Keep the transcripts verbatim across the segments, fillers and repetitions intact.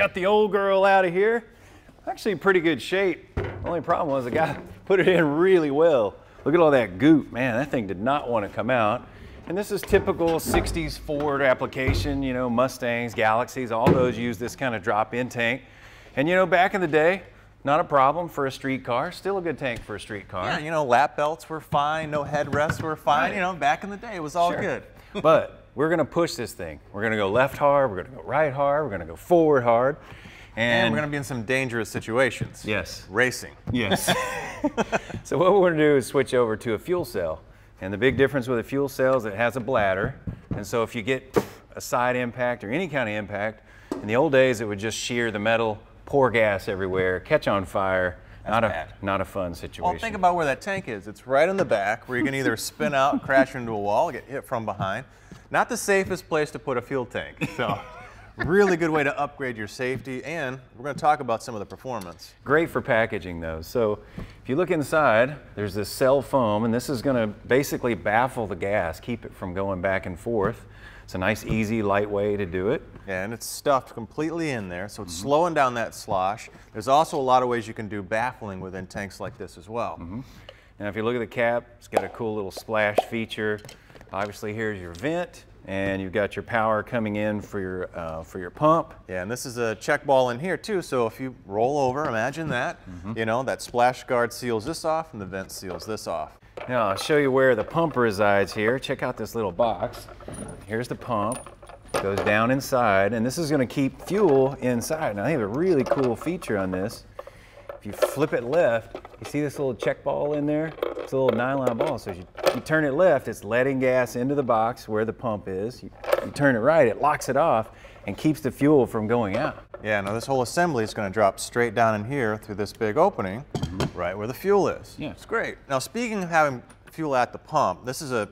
got the old girl out of here. Actually in pretty good shape. Only problem was the guy put it in really well. Look at all that goop. Man, that thing did not want to come out. And this is typical sixties Ford application, you know, Mustangs, Galaxies, all those use this kind of drop-in tank. And you know, back in the day, not a problem for a street car. Still a good tank for a street car. Yeah, you know, lap belts were fine. No headrests were fine. Right. You know, back in the day, it was all sure. good. But we're going to push this thing. We're going to go left hard. We're going to go right hard. We're going to go forward hard. And, and we're going to be in some dangerous situations. Yes. Racing. Yes. So what we're going to do is switch over to a fuel cell. And the big difference with a fuel cell is it has a bladder. And so if you get a side impact or any kind of impact, in the old days, it would just shear the metal, pour gas everywhere, catch on fire. That's not bad. a not a fun situation. Well, think about where that tank is. It's right in the back, where you can either spin out, crash into a wall, get hit from behind. Not the safest place to put a fuel tank. So, really good way to upgrade your safety, and we're going to talk about some of the performance. Great for packaging, though. So, if you look inside, there's this cell foam, and this is going to basically baffle the gas, keep it from going back and forth. It's a nice, easy, light way to do it. Yeah, and it's stuffed completely in there, so it's mm-hmm. slowing down that slosh. There's also a lot of ways you can do baffling within tanks like this as well. Mm-hmm. Now, if you look at the cap, it's got a cool little splash feature. Obviously, here's your vent, and you've got your power coming in for your, uh, for your pump. Yeah, and this is a check ball in here, too, so if you roll over, imagine that. Mm-hmm. You know, that splash guard seals this off, and the vent seals this off. Now, I'll show you where the pump resides here. Check out this little box. Here's the pump. It goes down inside, and this is going to keep fuel inside. Now, they have a really cool feature on this. If you flip it left, you see this little check ball in there? It's a little nylon ball. So, as you, you turn it left, it's letting gas into the box where the pump is. You, you turn it right, it locks it off and keeps the fuel from going out. Yeah, now this whole assembly is going to drop straight down in here through this big opening. Right where the fuel is. Yeah. It's great. Now, speaking of having fuel at the pump, this is a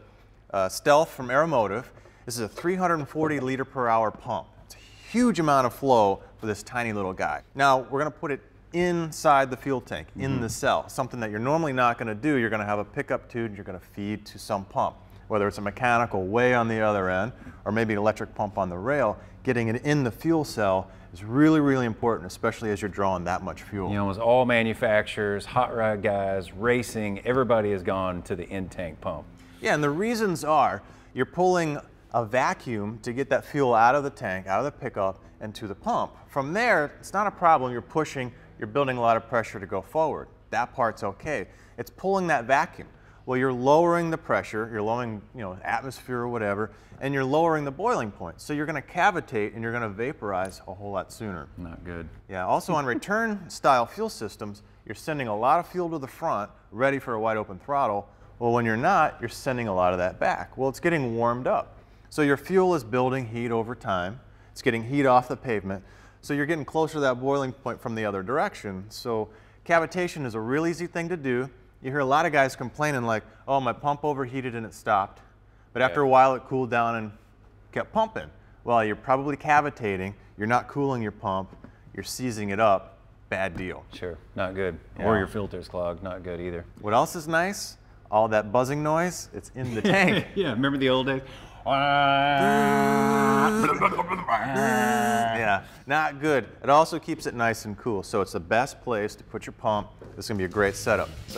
uh, Stealth from Aeromotive. This is a three hundred forty liter per hour pump. It's a huge amount of flow for this tiny little guy. Now, we're going to put it inside the fuel tank, mm-hmm. in the cell, something that you're normally not going to do. You're going to have a pickup tube you're going to feed to some pump, whether it's a mechanical way on the other end or maybe an electric pump on the rail. Getting it in the fuel cell is really, really important, especially as you're drawing that much fuel. You know, as all manufacturers, hot rod guys, racing, everybody has gone to the in-tank pump. Yeah, and the reasons are you're pulling a vacuum to get that fuel out of the tank, out of the pickup, and to the pump. From there, it's not a problem. You're pushing, you're building a lot of pressure to go forward. That part's okay. It's pulling that vacuum. Well, you're lowering the pressure, you're lowering, you know, atmosphere or whatever, and you're lowering the boiling point. So you're going to cavitate and you're going to vaporize a whole lot sooner. Not good. Yeah, also on return style fuel systems, you're sending a lot of fuel to the front, ready for a wide open throttle. Well, when you're not, you're sending a lot of that back. Well, it's getting warmed up. So your fuel is building heat over time. It's getting heat off the pavement. So you're getting closer to that boiling point from the other direction. So cavitation is a real easy thing to do. You hear a lot of guys complaining like, oh, my pump overheated and it stopped. But after yeah. a while, it cooled down and kept pumping. Well, you're probably cavitating. You're not cooling your pump. You're seizing it up. Bad deal. Sure. Not good. Yeah. Or your filter's clogged. Not good either. What else is nice? All that buzzing noise. It's in the tank. Yeah. Remember the old days? Yeah. Not good. It also keeps it nice and cool. So it's the best place to put your pump. This is going to be a great setup. So